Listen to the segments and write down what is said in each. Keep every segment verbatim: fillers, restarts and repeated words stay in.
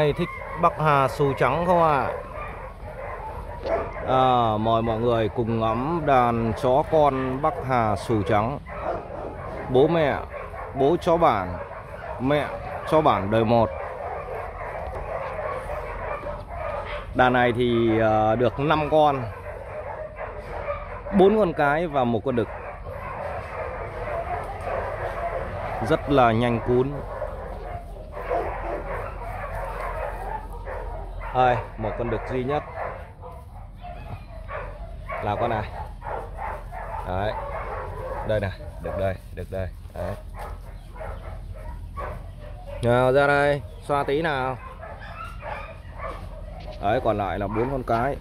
Này thích Bắc Hà xù trắng không ạ? À? À, mời mọi người cùng ngắm đàn chó con Bắc Hà xù trắng. Bố mẹ, bố chó bản, mẹ chó bản đời một. Đàn này thì được năm con, bốn con cái và một con đực. Rất là nhanh cún. Ơi, một con đực duy nhất là con này. Đấy. Đây này, đực đây, đực đây. Đấy. Nào ra đây, xoa tí nào. Đấy, còn lại là bốn con cái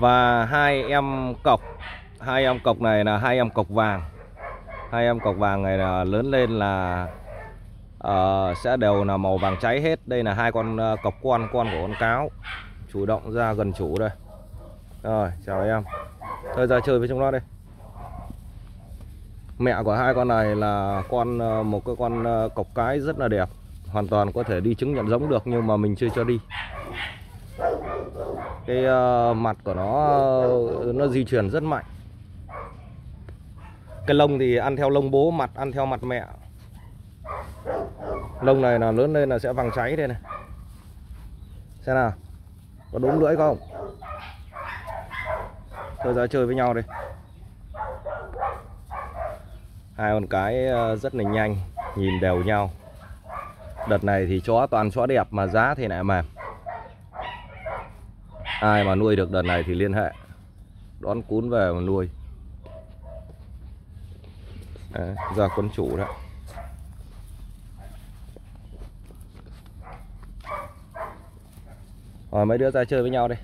và hai em cọc. Hai em cọc này là hai em cọc vàng. Hai em cọc vàng này là lớn lên là uh, sẽ đều là màu vàng cháy hết. Đây là hai con uh, cọc con, con của con cáo. Chủ động ra gần chủ đây. Rồi, chào em. Thôi ra chơi với chúng nó đi. Mẹ của hai con này là con uh, một cái con uh, cọc cái rất là đẹp. Hoàn toàn có thể đi chứng nhận giống được nhưng mà mình chưa cho đi. Cái uh, mặt của nó uh, nó di chuyển rất mạnh. Cái lông thì ăn theo lông bố, mặt ăn theo mặt mẹ. Lông này là lớn lên là sẽ vàng cháy đây này. Xem nào, có đốm lưỡi không? Thôi ra chơi với nhau đi. Hai con cái rất là nhanh, nhìn đều nhau. Đợt này thì chó toàn chó đẹp mà giá thì lại mềm. Ai mà nuôi được đợt này thì liên hệ, đón cún về mà nuôi. Đấy, ra quân chủ đó. Rồi mấy đứa ra chơi với nhau đi.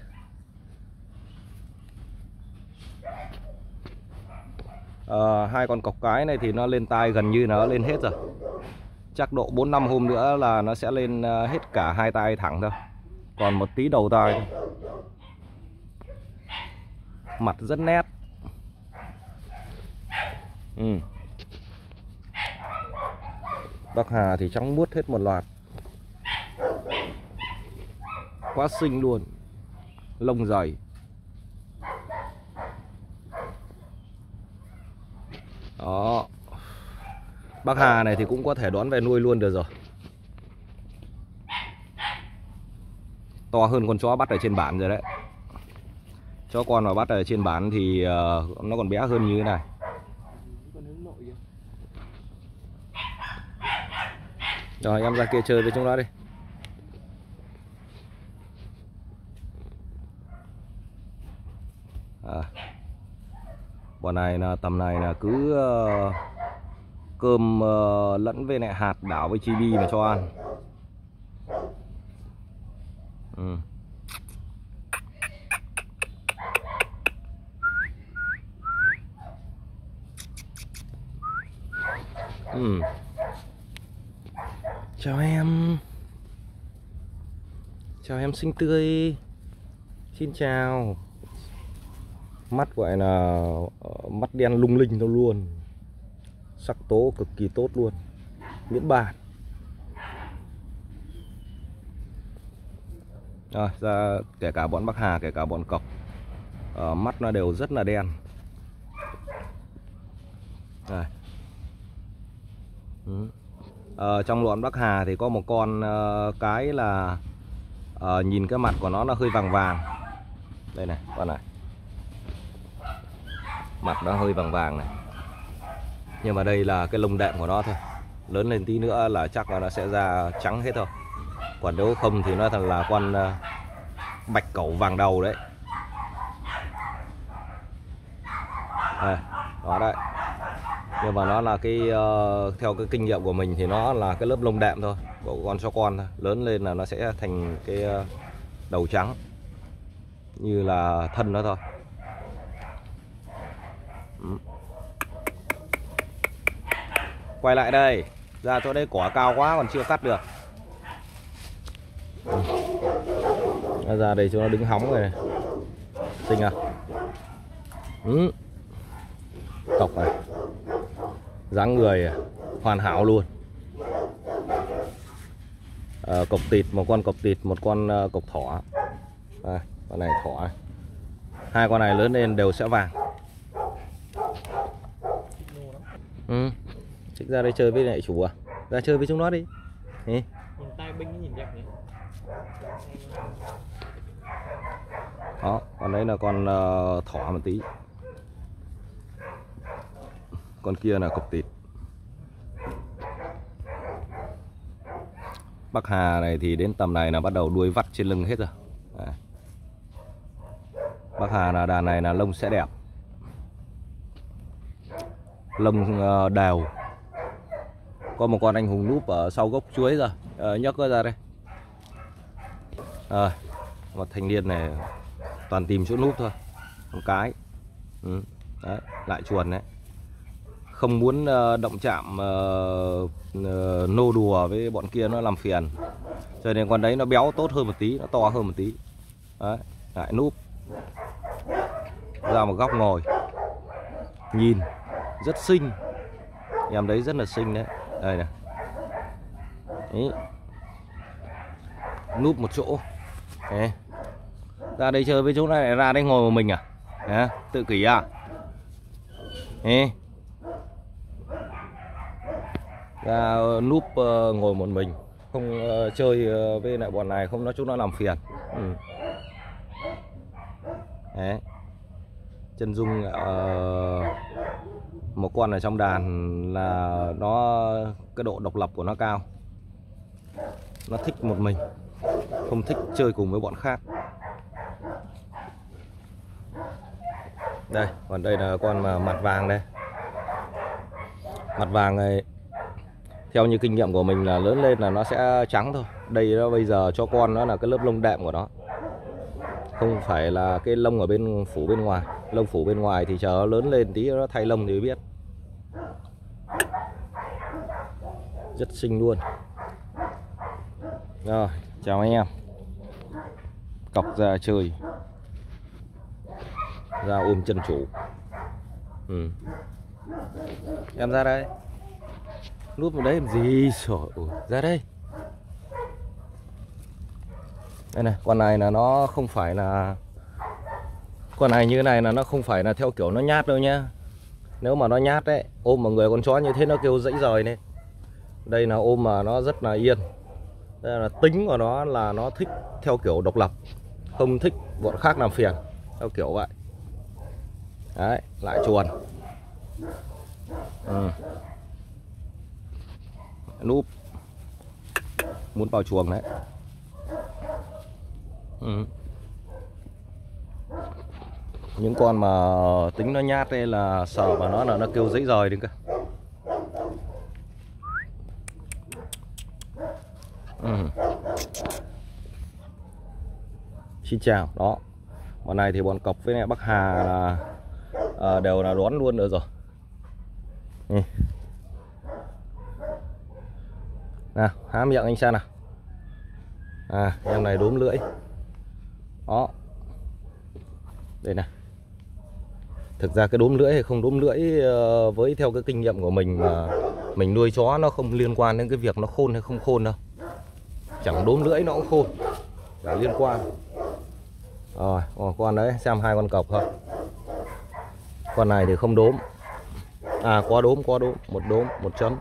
À, hai con cọc cái này thì nó lên tai gần như nó lên hết rồi. Chắc độ bốn năm hôm nữa là nó sẽ lên hết cả hai tai thẳng thôi. Còn một tí đầu tai thôi. Mặt rất nét. Ừ. Bắc Hà thì trắng muốt hết một loạt. Quá xinh luôn. Lông dày. Đó. Bắc Hà này thì cũng có thể đón về nuôi luôn được rồi. To hơn con chó bắt ở trên bản rồi đấy. Chó con mà bắt ở trên bản thì uh, nó còn bé hơn như thế này. Rồi em ra kia chơi với chúng nó đi. À, bọn này là tầm này là cứ uh, cơm uh, lẫn với lại hạt đảo với chibi mà cho ăn. Ừ. Ừ. Chào em. Chào em xinh tươi. Xin chào. Mắt gọi là mắt đen lung linh đâu luôn. Sắc tố cực kỳ tốt luôn. Miễn bàn. Rồi, ra kể cả bọn Bắc Hà, kể cả bọn cọc, à, mắt nó đều rất là đen. Rồi. Ừ. À, trong loạn Bắc Hà thì có một con uh, cái là uh, nhìn cái mặt của nó là hơi vàng vàng. Đây này, con này. Mặt nó hơi vàng vàng này. Nhưng mà đây là cái lông đệm của nó thôi. Lớn lên tí nữa là chắc là nó sẽ ra trắng hết thôi. Còn nếu không thì nó thật là con uh, bạch cẩu vàng đầu đấy. Đây, đó đấy. Nhưng mà nó là cái uh, theo cái kinh nghiệm của mình thì nó là cái lớp lông đạm thôi của con chó con thôi. Lớn lên là nó sẽ thành cái uh, đầu trắng như là thân nó thôi. Quay lại đây, ra chỗ đấy cỏ cao quá còn chưa cắt được. Nó ra đây cho nó đứng hóng rồi. Xinh à? Ừ. Cọc này. Dáng người hoàn hảo luôn. uh, cọc tịt, một con cọc tịt, một con uh, cọc thỏ. À, con này thỏ. Hai con này lớn lên đều sẽ vàng. Ừ. Trích ra đây chơi với lại chủ à? Ra chơi với chúng nó đi. Nhìn tay binh nhìn đẹp nhỉ. Đó, còn đấy là con uh, thỏ một tí. Con kia là cọc tịt. Bắc Hà này thì đến tầm này là bắt đầu đuôi vắt trên lưng hết rồi. À. Bắc Hà là đàn này là lông sẽ đẹp. Lông uh, đều. Có một con anh hùng núp ở sau gốc chuối rồi. À, nhấc nó ra đây. À, một thanh niên này toàn tìm chỗ núp thôi. Một cái. Ừ. Đấy, lại chuồn đấy. Không muốn động chạm nô đùa với bọn kia, nó làm phiền, cho nên con đấy nó béo tốt hơn một tí, nó to hơn một tí. Đấy, lại núp ra một góc ngồi nhìn rất xinh, em đấy rất là xinh đấy. Đây này, đấy. Núp một chỗ đấy. Ra đây chơi với chỗ này, ra đây ngồi một mình à? Đấy, tự kỷ à? Đấy. Ra núp ngồi một mình, không chơi với lại bọn này, không nói chúng nó làm phiền. Ừ. Đấy. Chân dung uh, một con ở trong đàn là nó cái độ độc lập của nó cao, nó thích một mình, không thích chơi cùng với bọn khác. Đây, còn đây là con mà mặt vàng đây. Mặt vàng này theo như kinh nghiệm của mình là lớn lên là nó sẽ trắng thôi. Đây nó bây giờ cho con nó là cái lớp lông đệm của nó, không phải là cái lông ở bên phủ bên ngoài. Lông phủ bên ngoài thì chờ nó lớn lên tí nó thay lông thì biết. Rất xinh luôn. Rồi, chào anh em. Cọc ra chơi, ra ôm chân chủ. Ừ. Em ra đây. Núp vào đấy làm gì? Ủa, ra đây. Đây này, con này là nó không phải là, con này như thế này là nó không phải là theo kiểu nó nhát đâu nhá. Nếu mà nó nhát đấy, ôm mà người con chó như thế nó kêu dãy rời đấy. Đây là ôm mà nó rất là yên. Đây là tính của nó là nó thích theo kiểu độc lập, không thích bọn khác làm phiền, theo kiểu vậy. Đấy, lại chuồn. Ừ. Núp muốn vào chuồng đấy. Ừ. Những con mà tính nó nhát đây là sợ mà nó là nó kêu dãy rời đi cơ. Ừ. Xin chào. Đó, bọn này thì bọn cọc với này Bắc Hà là à, đều là đón luôn nữa rồi. Ừ. Nào, há miệng anh xem nào. À, em này đốm lưỡi. Đó. Đây này. Thực ra cái đốm lưỡi hay không đốm lưỡi, với theo cái kinh nghiệm của mình mà mình nuôi chó, nó không liên quan đến cái việc nó khôn hay không khôn đâu. Chẳng đốm lưỡi nó cũng khôn, chả liên quan. Rồi, con đấy, xem hai con cọc thôi. Con này thì không đốm. À, có đốm, có đốm, một đốm, một chấm.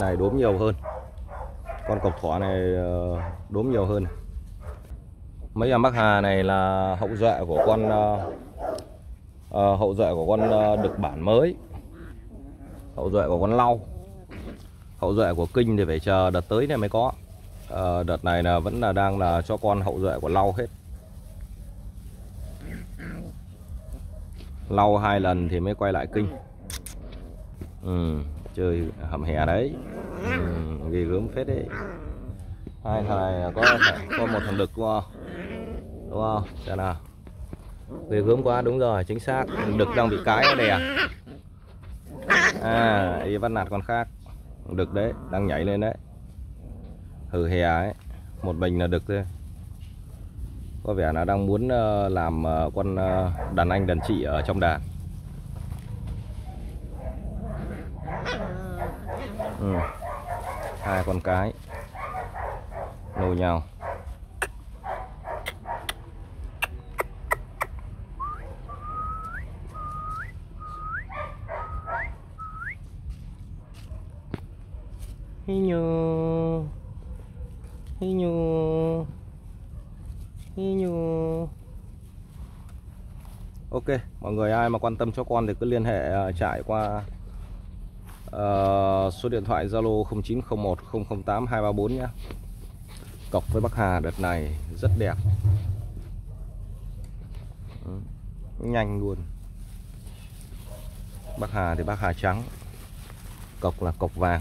Này đốm nhiều hơn. Con cọc thỏ này đốm nhiều hơn. Mấy em Bắc Hà này là hậu duệ của con uh, hậu duệ của con uh, đực bản mới, hậu duệ của con lau, hậu duệ của kinh thì phải chờ đợt tới này mới có. Uh, đợt này là vẫn là đang là cho con hậu duệ của lau hết. Lau hai lần thì mới quay lại kinh. Ừ. Chơi hầm hè đấy. Ừ, ghê gớm phết đấy. Hai thằng này có, có một thằng đực đúng không? Đúng không? Xem nào. Ghê gớm quá, đúng rồi, chính xác. Đực đang bị cái ở đây à? À, đi bắt nạt con khác. Đực đấy, đang nhảy lên đấy. Hừ hè ấy. Một mình là đực thôi. Có vẻ là đang muốn làm con đàn anh đàn chị ở trong đàn. Ừ. hai con cái nối nhau. Hi nhu, hi nhu, hi nhu. Ok, mọi người ai mà quan tâm cho con thì cứ liên hệ trải qua uh, số điện thoại Zalo không chín không một không không tám hai ba bốn nhé. Cọc với Bắc Hà đợt này rất đẹp, nhanh luôn. Bắc Hà thì Bắc Hà trắng, cọc là cọc vàng.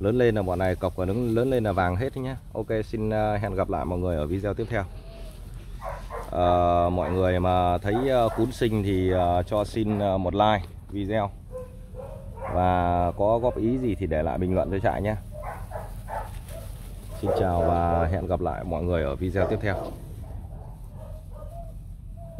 Lớn lên là bọn này cọc và đứng lớn lên là vàng hết nhé. Ok, xin hẹn gặp lại mọi người ở video tiếp theo. À, mọi người mà thấy cún sinh thì cho xin một like video, và có góp ý gì thì để lại bình luận cho trại nhé. Xin chào và hẹn gặp lại mọi người ở video tiếp theo.